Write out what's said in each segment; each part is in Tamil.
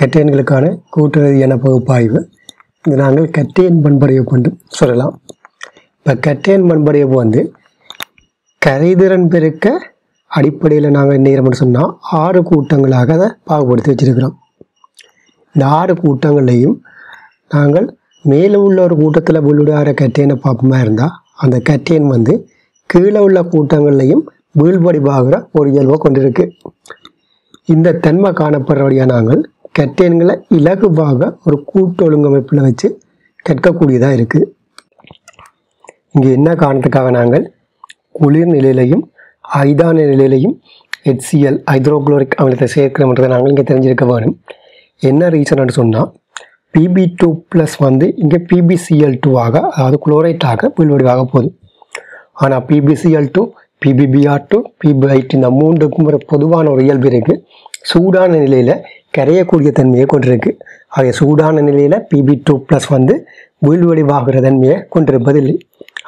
கட்டேன்களுக்கான கூட்டுறதியான பகுப்பாய்வு. இது நாங்கள் கட்டேன் பண்படைவு கொண்டு சொல்லலாம். இப்போ கட்டேன் பண்படைவு வந்து கரைதிறன் பெருக்க அடிப்படையில் நாங்கள் நேரம்னு சொன்னால் 6 கூட்டங்களாக அதை பாகுபடுத்தி வச்சுருக்கிறோம். இந்த 6 கூட்டங்களையும் நாங்கள் மேலே உள்ள ஒரு கூட்டத்தில் வீழ்வடைகிற கட்டேனை பார்ப்போமா இருந்தால் அந்த கட்டேன் வந்து கீழே உள்ள கூட்டங்கள்லையும் வீழ்வடைகிற ஒரு இயல்பை கொண்டிருக்கு. இந்த தன்மை காணப்படுறபடியாக நாங்கள் கட்டேன்களை இலகுவாக ஒரு கூட்டு ஒழுங்கமைப்பில் வச்சு கற்கக்கூடியதாக இருக்குது. இங்கே என்ன காரணத்துக்காக நாங்கள் குளிர் நிலையிலையும் ஐதான நிலையிலையும் HCl ஹைட்ரோகுளோரிக் அமிலத்தை சேர்க்கிறோம்ன்றதை நாங்கள் இங்கே தெரிஞ்சிருக்க வேணும். என்ன ரீசன்னு சொன்னால் PB2+ வந்து இங்கே PbCl2 ஆக, அதாவது குளோரைட்டாக வீழ்வடிவாக போகுது. ஆனால் PbCl2 PbBr2 PbIt இந்த 3க்கும் ஒரு பொதுவான ஒரு இயல்பு இருக்குது. சூடான நிலையில் கரையக்கூடிய தன்மையை கொண்டிருக்கு. ஆகிய சூடான நிலையில் PB2+ வந்து வீழ்வடிவாகிற தன்மையை கொண்டிருப்பதில்லை.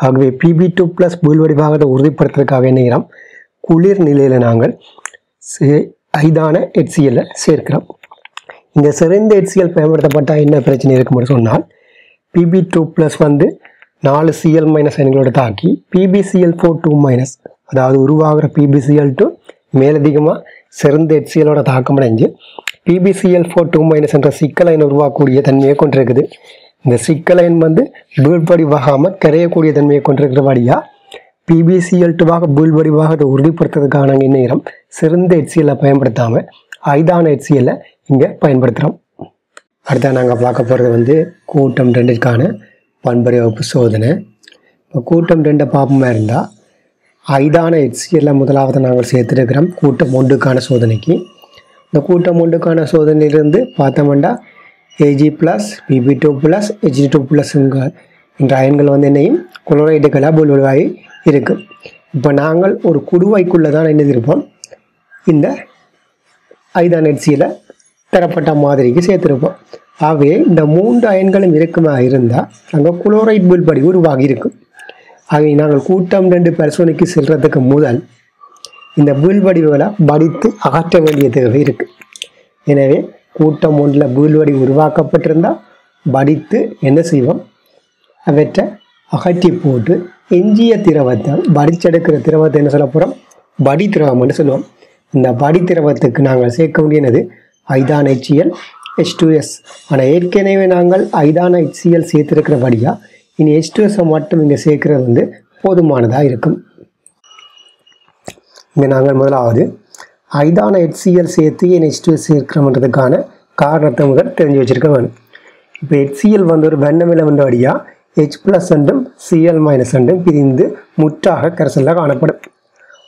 ஆகவே PB2+ வீழ்வடிவாகிறத உறுதிப்படுத்துறதுக்காக என்னகிறோம், குளிர் நிலையில் நாங்கள் ஐதான HCl சேர்க்கிறோம். இந்த செறிந்த HCl பயன்படுத்தப்பட்டால் என்ன பிரச்சனை இருக்கும்னு சொன்னால் PB2+ வந்து 4Cl- அயன்களோடு தாக்கி PbCl4 2-, அதாவது உருவாகிற PbCl2 மேலதிகமாக செறிந்த HClோட தாக்கமடைஞ்சு PbCl4 2- என்ற சிக்கல் அயன் உருவாக்கக்கூடிய தன்மையை கொண்டிருக்குது. இந்த சிக்கல் அயன் வந்து வீழ்வடிவாகாமல் கரையக்கூடிய தன்மையை கொண்டிருக்கிற வழியாக PbCl2 வீழ்வடிவாக அதை உறுதிப்படுத்துறதுக்கான நேரம் சிறந்த HCl பயன்படுத்தாமல் ஐதான HCl இங்கே பயன்படுத்துகிறோம். அடுத்த நாங்கள் பார்க்க போகிறது வந்து கூட்டம் 2க்கான பண்பறிவகுப்பு சோதனை. இப்போ கூட்டம் 2 பார்ப்போமா இருந்தால் ஐதான HCl முதலாவது நாங்கள் சேர்த்துருக்கிறோம் கூட்டம் 1க்கான சோதனைக்கு. இந்த கூட்டம் 1க்கான சோதனையிலிருந்து பார்த்தோம்னா Ag+, PB2+, Hg2+ என்ற அயன்கள் வந்து என்னையும் குளோரைடுகளாக வீழ்வடிவாகி இருக்கும். இப்போ நாங்கள் ஒரு குடுவைக்குள்ளே தான் என்னதிருப்போம், இந்த ஐதான HCl தரப்பட்ட மாதிரிக்கு சேர்த்துருப்போம். ஆகவே இந்த 3 அயன்களும் இருக்குமா இருந்தால் அங்கே குளோரைட் வீழ்படி உருவாகி இருக்கும். ஆகவே நாங்கள் கூட்டம் 2 பரிசோதனைக்கு செல்கிறதுக்கு முதல் இந்த வீழ்வடிவுகளை படித்து அகற்ற வேண்டிய தேவை இருக்குது. எனவே கூட்டம் 1 வீழ்வடி உருவாக்கப்பட்டிருந்தால் படித்து என்ன செய்வோம், அவற்றை அகற்றி போட்டு எஞ்சிய திரவத்தை வடிச்செடுக்கிற திரவத்தை என்ன சொல்ல போகிறோம், வடி திரவம்னு சொல்லுவோம். இந்த வடி திரவத்துக்கு நாங்கள் சேர்க்க வேண்டியது ஐதான HCl H2S. ஆனால் ஏற்கனவே நாங்கள் ஐதான HCl சேர்த்துருக்கிற வழியாக இனி H2S மட்டும் இங்கே சேர்க்கிறது வந்து போதுமானதாக இருக்கும். இங்கே நாங்கள் முதலாவது ஐதான HCl சேர்த்து என் H2S சேர்க்கிறோம்ன்றதுக்கான காரணத்தை முதல் தெரிஞ்சு வச்சுருக்க வேணும். இப்போ HCl வந்து ஒரு வண்ணமிலவன்ற வழியாக H+ என்றும் Cl- என்றும் பிரிந்து முற்றாக கரைசலில் காணப்படும்.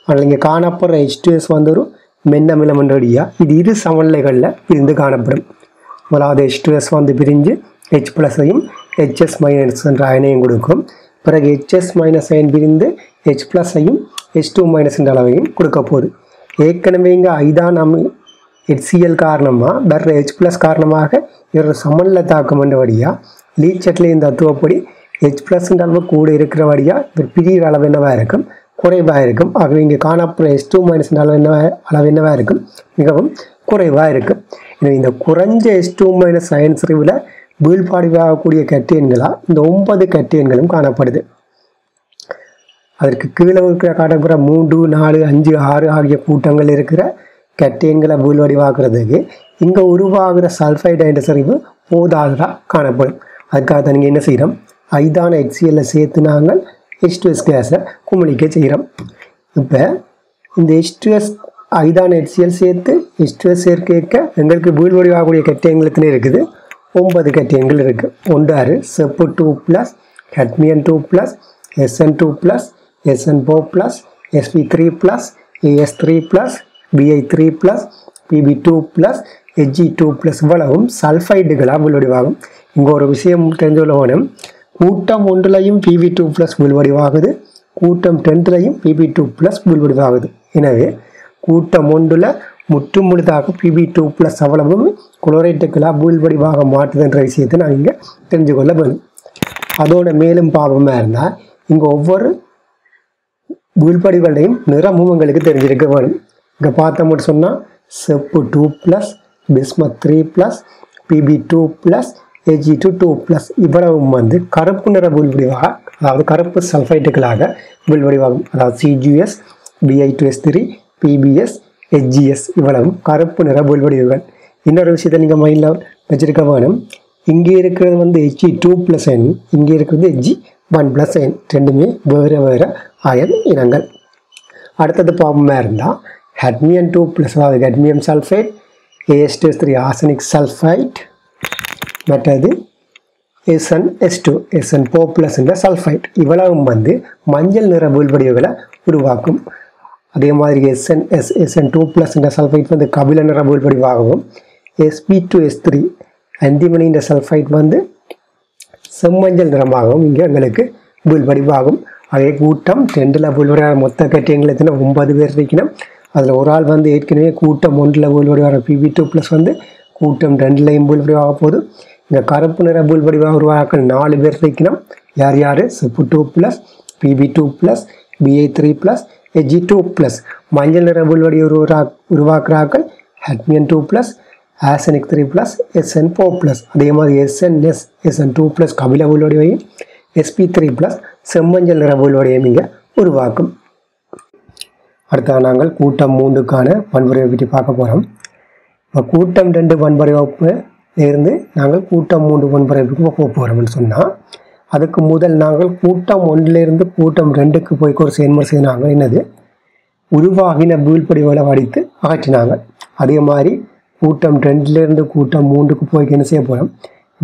ஆனால் இங்கே காணப்படுற H2S வந்து ஒரு மென்னமிலம் என்ற வழியாக இது இரு சமநிலைகளில் பிரிந்து காணப்படும். முதலாவது H2S வந்து பிரிஞ்சு H+ஐயும் Hs- என்ற அயனையும் கொடுக்கும். பிறகு Hs- அயன் பிரிந்து H+ஐயும் H2- என்ற அளவையும் கொடுக்க போகுது. ஏற்கனவே இங்கே ஐதான் HCl காரணமாக வேறு H+ காரணமாக இவரோட சமநிலை தாக்கம் என்ற வழியாக லீச்சட்லேயும் இந்த தத்துவப்படி H+ன்ற அளவு கூட இருக்கிற வழியாக இவர் பிரிகிற அளவு என்னவாக இருக்கும், குறைவாக இருக்கும். ஆகவே இங்கே காணப்படுற H2- அளவு என்னவாக இருக்கும், மிகவும் குறைவாக இருக்கும். எனவே இந்த குறைஞ்ச H2- அயன் செறிவில் வீழ்பாடிவாகக்கூடிய கட்டேன்களாக இந்த 9 கட்டேன்களும் காணப்படுது. அதற்கு கீழே இருக்கிற காட்டப்புற 3, 4, 5, 6 ஆகிய கூட்டங்கள் இருக்கிற கட்டேன்களை வீழ்வடிவாக்குறதுக்கு இங்கே உருவாகிற சல்ஃபைடு அயன் செறிவு போதாததாக காணப்படும். அதுக்காக தான் நீங்கள் என்ன செய்கிறோம், ஐதான HCl சேர்த்து நாங்கள் H2S கேஸை குமிழிக்க செய்கிறோம். இப்போ இந்த H2S ஐதான HCl சேர்த்து H2S சேர்க்க எங்களுக்கு வீழ்வடிவாகக்கூடிய கட்டேன்களுக்குன்னு இருக்குது 9 கட்டேன்கள் இருக்குது. 1 செப்பு 2+, cadmium 2+, SN2+, SN4+, SV3+, AS3+, BI3+, PB2+, Hg2+ இவ்வளவும் சல்ஃபைடுகளாக வீழ்வடிவாகும். இங்கே ஒரு விஷயம் தெரிஞ்சுள்ளவனும் கூட்டம் 1லையும் PB2+ வீழ்வடிவாகுது, கூட்டம் 2லையும் PB2+ வீழ்வடிவாகுது. எனவே கூட்டம் 1ல் முற்றும் முழுதாக PB2+ அவ்வளவும் குளோரைட்டுகளாக வீழ்வடிவாக மாற்றுதுன்ற விஷயத்தை நான் இங்கே தெரிஞ்சு கொள்ள வேணும். அதோட மேலும் பாவமாக இருந்தால் இங்கே ஒவ்வொரு வீழ்படிகளையும் நிறமும் உங்களுக்கு தெரிஞ்சிருக்க வேணும். இங்கே பார்த்தோம்னு சொன்னால் செப்பு 2+, bismuth 3 plus Pb2 plus Ag22 plus இவ்வளவும் வந்து கருப்பு நிற உள்வடிவாக அதாவது கருப்பு சல்ஃபைட்டுகளாக உள்வடிவாகும். அதாவது CuS, Bi2S3, PbS, HgS இவ்வளவும் கருப்பு நிற உள்வடிவுகள். இன்னொரு விஷயத்தை நீங்கள் மைண்டில் வச்சிருக்க வேணும். இங்கே இருக்கிறது வந்து Hg2 plus N, இங்கே இருக்கிறது Hg1 plus N, ரெண்டுமே வேறு வேறு அயன் இனங்கள். அடுத்தது பாம்பமாக இருந்தால் cadmium-2 plus அதாவது cadmium sulfate, AS2S3 arsenic sulfide, மற்றது SnS2 SnO+ என்ற சல்ஃபைட் இவ்வளவும் வந்து மஞ்சள் நிற உள்வடிவுகளை உருவாக்கும். அதே மாதிரி SnS SN2+ என்ற சல்ஃபைட் வந்து கபில நிற உள்வடிவாகவும் Sp2S3 அந்திமணி என்ற சல்ஃபைட் வந்து செம்மஞ்சள் நிறமாகவும் இங்கே எங்களுக்கு உள்வடிவாகும். அதே கூட்டம் ரெண்டில் உள்வடிவாக மொத்த கட்டியங்களை 9 பேர் வைக்கணும். அதில் ஒரு ஆள் வந்து ஏற்கனவே கூட்டம் 1ல் உள்வடிவாக Pb2+ வந்து கூட்டம் 2லையும் உள்வடிவாக போகுது. இந்த கருப்பு நிற உள்வடிவாக உருவாக்கள் 4 பேர் வைக்கணும். யார் யார்? செப்பு2 ப்ளஸ் பிபி2 ப்ளஸ் பிஐ3 ப்ளஸ் எஜி2 ப்ளஸ் மஞ்சள் நிற உள்வடி உருவாக்குறாக்கள் ஹட்மியன்2 ப்ளஸ் ஆசனிக்3 ப்ளஸ் SnO ப்ளஸ் அதே மாதிரி SnS SN2 ப்ளஸ் கபில உள்வடிவையும் SP3 ப்ளஸ் செம்மஞ்சள் நிற உள்வடிவையும் இங்கே உருவாக்கும். அடுத்த நாங்கள் கூட்டம் 3க்கான பண்புரையை பற்றி பார்க்க போகிறோம். இப்போ கூட்டம் 2 பண்புரையிலிருந்து நாங்கள் கூட்டம் 3 பண்புரைவுக்கு போக போகிறோம்னு சொன்னால் அதுக்கு முதல் நாங்கள் கூட்டம் 1லேருந்து கூட்டம் 2க்கு போய் ஒரு செயல்முறை செய்தாங்க. என்னது? உருவாகின வீழ்படிவுகளை வடித்து அகற்றினாங்க. அதே மாதிரி கூட்டம் 2லேருந்து கூட்டம் 3க்கு போய் என்ன செய்ய போகிறோம்?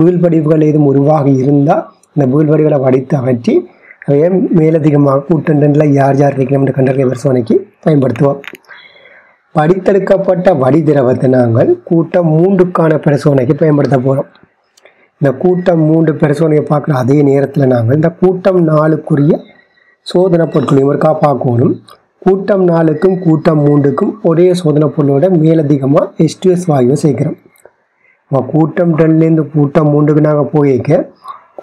வீழ்படிவுகள் எதுவும் உருவாகி இருந்தால் இந்த வீழ்படிவுகளை வடித்து அகற்றி அவையே மேலதிகமாக கூட்டம் 2ல் யார் யார் வைக்கணும்னு கண்டறிய பரிசோதனைக்கு பயன்படுத்துவோம். படித்தெடுக்கப்பட்ட வடி திரவத்தை நாங்கள் கூட்டம் 3க்கான பரிசோதனைக்கு பயன்படுத்த போகிறோம். இந்த கூட்டம் 3 பரிசோதனையை பார்க்குற அதே நேரத்தில் நாங்கள் இந்த கூட்டம் 4க்குரிய சோதனை பொருட்களையும் ஒருக்கா பார்க்கணும். கூட்டம் 4க்கும் கூட்டம் 3க்கும் ஒரே சோதனை பொருளோட மேலதிகமாக H2S வாயுவை சேர்க்கிறோம். நம்ம கூட்டம் 2லேருந்து கூட்டம் 3க்கு நாங்கள் போயிருக்க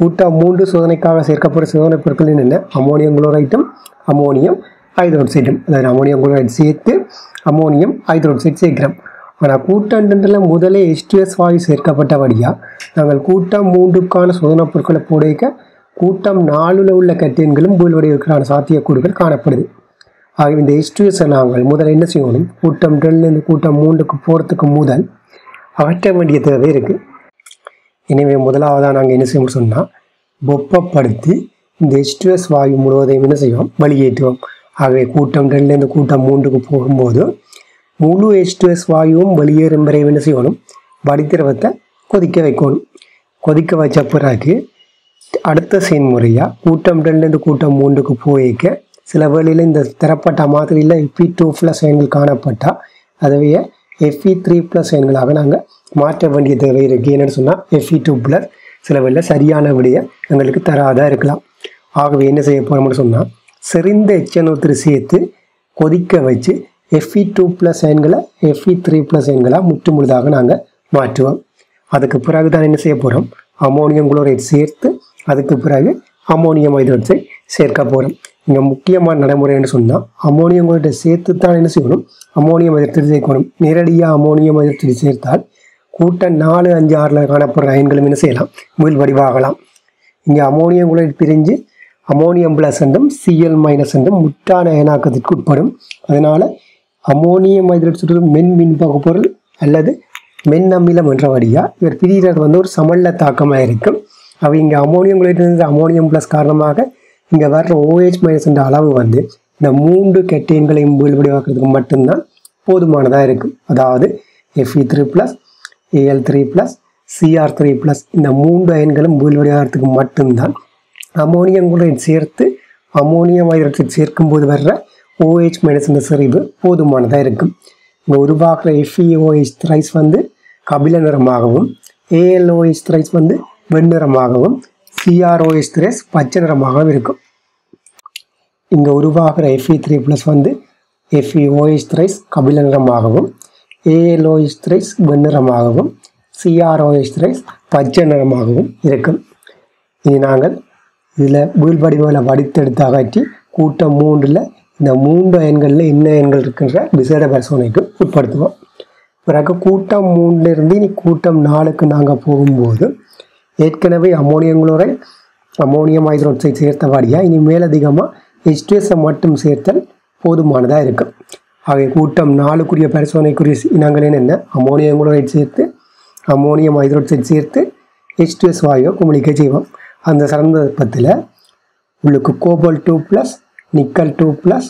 கூட்டம் 3 சோதனைக்காக சேர்க்கப்படுற சோதனை பொருட்கள் என்னென்ன? அமோனியம் குளோரைட்டும் அமோனியம் ஹைட்ரோக்சைடும். அதாவது அமோனியம் குளோரைட் சேர்த்து அமோனியம் ஹைட்ரோக்சைட் சேர்க்கிறோம். ஆனால் கூட்டம் 2ல் முதலே H2S வாயு சேர்க்கப்பட்டபடியாக நாங்கள் கூட்டம் 3க்கான சோதனை பொருட்களை போடைக்க கூட்டம் 4ல் உள்ள கட்டியன்களும் உள்வடிவுக்கான சாத்தியக்கூறுகள் காணப்படுது. ஆகவே இந்த H2Sஐ நாங்கள் முதல்ல என்ன செய்யணும்? கூட்டம் 2லேருந்து கூட்டம் 3க்கு போகிறதுக்கு முதல் அகற்ற வேண்டிய தேவை இருக்குது. எனவே முதலாவதாக நாங்கள் என்ன செய்யணும்னு சொன்னால் வெப்பப்படுத்தி இந்த H2S வாயு முழுவதையும் என்ன செய்வோம்? வெளியேற்றுவோம். ஆகவே கூட்டம் 2லேருந்து கூட்டம் 3க்கு போகும்போது முழு H2S வாயுவும் வெளியேறும் வரை என்ன செய்யணும்? வடித்திரவத்தை கொதிக்க வைக்கணும். கொதிக்க வச்ச பிறகு அடுத்த செயல்முறையாக கூட்டம் 2லேருந்து கூட்டம் 3க்கு போயிக்க சில வேளையில் இந்த திறப்பட்ட மாதிரியில் Fe2+ அயன்கள் காணப்பட்டால் அதுவே Fe3+ அயன்களாக நாங்கள் மாற்ற வேண்டிய தேவை இருக்குது. என்னென்னு சொன்னால் Fe2+ சில வேளையில் சரியான விடையை எங்களுக்கு தராதாக இருக்கலாம். ஆகவே என்ன செய்ய போகிறோம்னு சொன்னால் செறிந்த HNO3 சேர்த்து கொதிக்க வச்சு Fe2+ அயன்களை Fe3+ அயன்களாக முற்று முழுதாக நாங்கள் மாற்றுவோம். அதுக்கு பிறகு தான் என்ன செய்ய போகிறோம்? அமோனியம் குளோரைட் சேர்த்து அதுக்கு பிறகு அமோனியம் ஹைட்ரோக்சைட் சேர்க்க போகிறோம். இங்கே முக்கியமான நடைமுறைன்னு சொன்னால் அமோனியம் குளோரைட்டை சேர்த்து தான் என்ன செய்யணும்? அமோனியம் ஹைட்ரோக்சைட் சேர்க்கணும். நேரடியாக அமோனியம் ஹைட்ரோக்சைட் சேர்த்தால் கூட்டம் 4, 5, 6ல் காணப்படுற அயன்களும் என்ன செய்யலாம்? மீள் வடிவாகலாம். இங்கே அமோனியம் குளோரைட் பிரிஞ்சு அமோனியம் ப்ளஸ் என்றும் Cl- என்றும் முற்றான அயனாக்கத்திற்கு உட்படும். அதனால் அமோனியம் ஹைட்ரோக்சைடு மின்பகு பொருள் அல்லது மென் அமிலம் என்ற வழியாக இவர் பிரிகிறது வந்து ஒரு சமல்ல தாக்கமாக இருக்கும். அவை இங்கே அமோனியம் குளோரைட் அமோனியம் ப்ளஸ் காரணமாக இங்கே வர்ற OH- என்ற அளவு வந்து இந்த 3 கெட்டைன்களையும் வெளிவடிவாக்குறதுக்கு மட்டும்தான் போதுமானதாக இருக்கும். அதாவது Fe3+ Al3+ Cr3+ இந்த 3 அயன்களும் வெளிவடிவாகிறதுக்கு மட்டும்தான் அமோனியம் குளோரைட் சேர்த்து அமோனியம் ஹைட்ரோக்சைட் சேர்க்கும்போது வர்ற OH- இந்த செறிவு போதுமானதாக இருக்கும். இங்கே உருவாக்குற FeOH த்ரைஸ் வந்து கபில நிறமாகவும் AlOH த்ரைஸ் வந்து வெண்ணிறமாகவும் CrOH த்ரைஸ் பச்சை நிறமாகவும் இருக்கும். இங்கே உருவாகிற Fe3+ வந்து FeOH த்ரைஸ் கபில நிறமாகவும் AlOH த்ரைஸ் வெண்ணிறமாகவும் CrOH த்ரைஸ் பச்சை நிறமாகவும் இருக்கும். இனி நாங்கள் இதில் வீழ்வடிவுகளை வடித்தெடுத்து அகற்றி கூட்டம் 3ல் இந்த 3 அயன்களில் என்ன அயன்கள் இருக்கின்ற விசேட பரிசோதனைக்கு உட்படுத்துவோம். பிறகு கூட்டம் 3லிருந்து நீ கூட்டம் 4க்கு நாங்கள் போகும்போது ஏற்கனவே அமோனியம் குளோரைட் அமோனியம் ஹைட்ரோக்சைடு சேர்த்தவாடியாக இனி மேலதிகமாக H2S மட்டும் சேர்த்தல் போதுமானதாக இருக்கும். ஆகவே கூட்டம் 4க்குரிய பரிசோதனைக்குரிய இனங்கள் என்னென்ன? அமோனியம் குளோரைட் சேர்த்து அமோனியம் ஹைட்ரோக்சைடு சேர்த்து H2S வாயுவை குமிழிக்க செய்வோம். அந்த சந்தர்ப்பத்தில் உங்களுக்கு கோபால் 2+, நிக்கல் 2+,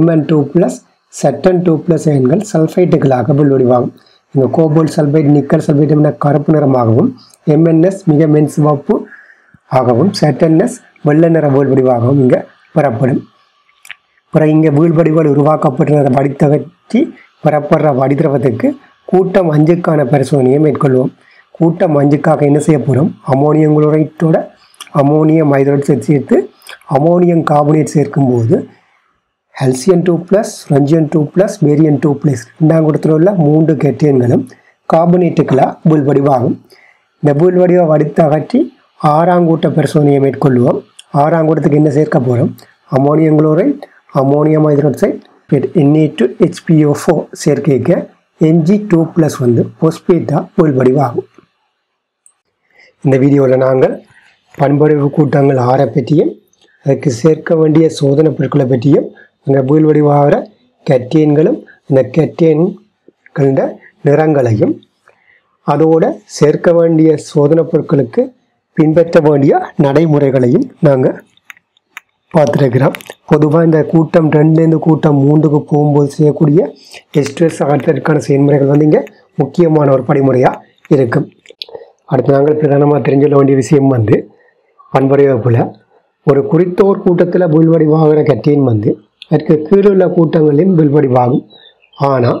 Mn2+, Zn2+ அயன்கள் சல்ஃபைட்டுகளாக வெளிவடிவாகும். இந்த கோபால் சல்ஃபைட் நிக்கல் சல்ஃபைட் என கருப்பு நிறமாகவும், MnS மிக மென்சிவப்பு ஆகவும், Zns வெள்ளை நிற வீழ்வடிவாகவும் இங்கே பெறப்படும். பிறகு இங்கே வீழ்வடிவால் உருவாக்கப்பட்ட வடித்தவற்றி பெறப்படுற வடிதிரவத்துக்கு கூட்டம் 5க்கான பரிசோதனையை மேற்கொள்வோம். கூட்டம் 5க்காக என்ன செய்ய போகிறோம்? அமோனியம் குளோரைட்டோட அமோனியம் ஹைட்ரோக்சைடு சேர்த்து அமோனியம் கார்பனேட் சேர்க்கும்போது HCN2+, RNGN2+, BeRN2+, ரெண்டாம் கூட்டத்தில் உள்ள 3 கேட்டைன்களும் கார்பனேட்டுகளாக வீழ்வடிவாகும். இந்த வீழ்வடிவை வடித்து அகற்றி 6ம் கூட்ட பரிசோதனையை மேற்கொள்வோம். 6ம் கூட்டத்துக்கு என்ன சேர்க்க போகிறோம்? Ammonium chloride, ammonium hydroxide, Na2HPO4 சேர்க்கைக்க Mg2+ வந்து பொஸ்பேட்டாக வீழ்வடிவாகும். இந்த வீடியோவில் நாங்கள் பண்படைவு கூட்டங்கள் 6 பற்றியும் அதுக்கு சேர்க்க வேண்டிய சோதனை பொருட்களை பற்றியும் அங்கே வீழ்வடிவாகிற கேட்டைன்களும் இந்த கேட்டைன்கள நிறங்களையும் அதோடு சேர்க்க வேண்டிய சோதனை பொருட்களுக்கு பின்பற்ற வேண்டிய நடைமுறைகளையும் நாங்கள் பார்த்துருக்கிறோம். பொதுவாக இந்த கூட்டம் 2லேருந்து கூட்டம் 3க்கு போகும்போது செய்யக்கூடிய H2S அகற்றதற்கான செயல்முறைகள் வந்து இங்கே முக்கியமான ஒரு படிமுறையாக இருக்கும். அடுத்து நாங்கள் பிரதானமாக தெரிஞ்சுள்ள வேண்டிய விஷயம் வந்து பண்புடையப்பில் ஒரு குறித்த ஒரு கூட்டத்தில் வீழ்வடிவாகிற கேட்டைன் வந்து அதற்கு கீழுள்ள கூட்டங்களிலும் வீழ்வடிவாகும். ஆனால்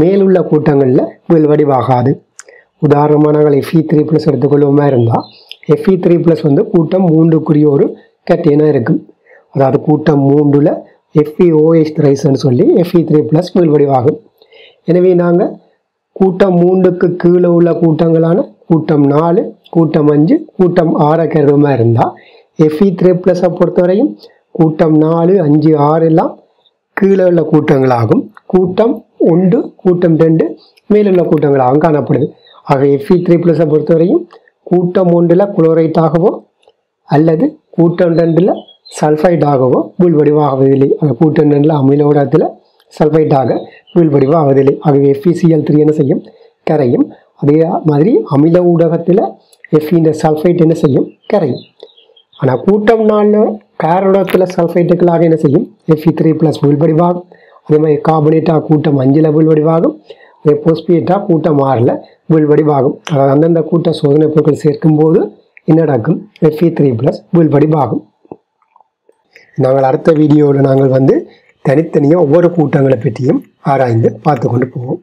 மேலுள்ள கூட்டங்களில் வீழ்வடிவாகாது. உதாரணமாக நாங்கள் Fe3+ எடுத்துக்கொள்வோமா இருந்தால் Fe3+ வந்து கூட்டம் 3க்குரிய ஒரு கேட்டைனாக இருக்கும். அதாவது கூட்டம் 3ல் FeOH3ன்னு சொல்லி Fe3+ வீழ்வடிவாகும். எனவே நாங்கள் கூட்டம் 3க்கு கீழே உள்ள கூட்டங்களான கூட்டம் 4, கூட்டம் 5, கூட்டம் 6 கருதுமாக இருந்தால் Fe3+ஐ பொறுத்தவரையும் கூட்டம் 4, 5, 6 எல்லாம் கீழே உள்ள கூட்டங்களாகும். கூட்டம் 1, கூட்டம் 2 மேலுள்ள கூட்டங்களாகவும் காணப்படுது. ஆக Fe3+ஐ பொறுத்தவரையும் கூட்டம் 1ல் குளோரைட்டாகவோ அல்லது கூட்டம் 2ல் சல்ஃபைடாகவோ வீழ்வடிவாகவதில்லை. ஆக கூட்டம் 2ல் அமிலோடத்தில் சல்ஃபைடாக வீழ்வடிவாகவதில்லை. ஆகவே FeCl3 என்ன செய்யும்? கரையும். அதே மாதிரி அமில ஊடகத்தில் Fe இந்த சல்ஃபைட் என்ன செய்யும்? கரையும். ஆனால் கூட்டம் 4ல் காரோடத்தில் சல்ஃபைட்டுகளாக என்ன செய்யும்? Fe3+ வீழ்வடிவாகும். அதே மாதிரி கார்பனேட்டாக கூட்டம் 5ல் வீழ்வடிவாகும். அதே போஸ்பேட்டாக கூட்டம் 6ல் வீழ்வடிவாகும். அதாவது அந்தந்த கூட்ட சோதனை பொருட்கள் சேர்க்கும்போது என்ன நடக்கும்? Fe3+ வீழ்வடிவாகும். நாங்கள் அடுத்த வீடியோவில் நாங்கள் வந்து தனித்தனியாக ஒவ்வொரு கூட்டங்களை பற்றியும் ஆராய்ந்து பார்த்து கொண்டு போவோம்.